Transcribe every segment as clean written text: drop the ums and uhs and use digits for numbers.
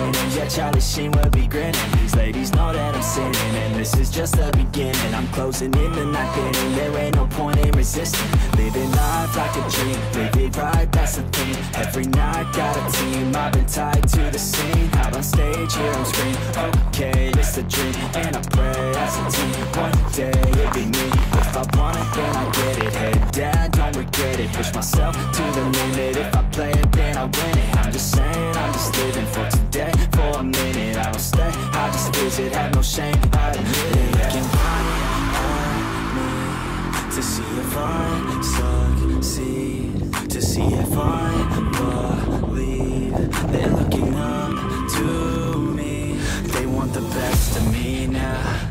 winning. Yeah, Charlie Sheen will be grinning. These ladies know that I'm sinning, and this is just the beginning. I'm closing in the night inning. There ain't no point in resisting. Living life like a dream, live it right, that's the thing. Every night, got a team, I've been tied to the scene. Out on stage, here on screen, okay, it's a dream. And I pray as a team, one day it'd be me. If I want it, then I get it. Head down, don't regret it. Push myself to the limit. If I play it, then I win it. I'm just saying, I'm just living for today, for a minute. I don't stay, I just visit, have no shame, I admit it. They can hide me to see if I succeed, to see if I believe. They're looking up to me. They want the best of me now,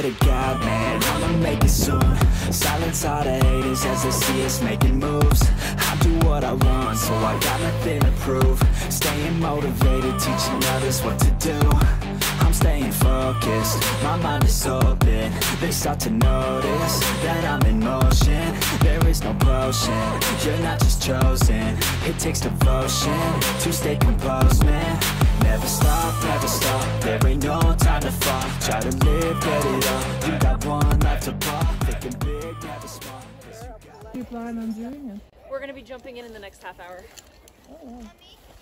To God, man, I'ma make it soon. Silence all the haters as they see us making moves. I do what I want, so I got nothing to prove. Staying motivated, teaching others what to do. I'm staying focused, my mind is open. They start to notice that I'm in motion. There is no potion, you're not just chosen. It takes devotion to stay composed, man. Never stop, never stop, there ain't no time to fall. Try to live, get it up, you got one life to pop. Thinking big, never small. You plan on doing it? We're going to be jumping in the next half hour. Oh, wow.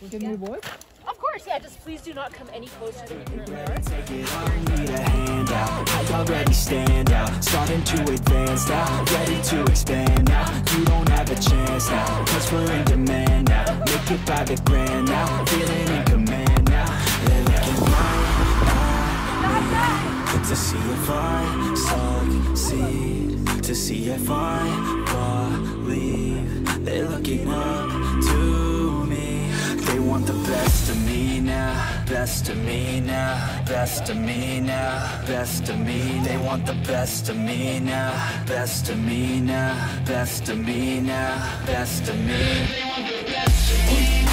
You can reward? Of course, yeah, just please do not come any closer than you can remember. Take it on, need a handout. I already stand out, starting to advance now. Ready to expand now, you don't have a chance now. Cause we're in demand now, make it by the grand now. Feeling in command. To see if I succeed, to see if I believe. They're looking up to me. They want the best of me now, best of me now, best of me now, best of me. They want the best of me now, best of me now, best of me now, best of me. They want the best of me.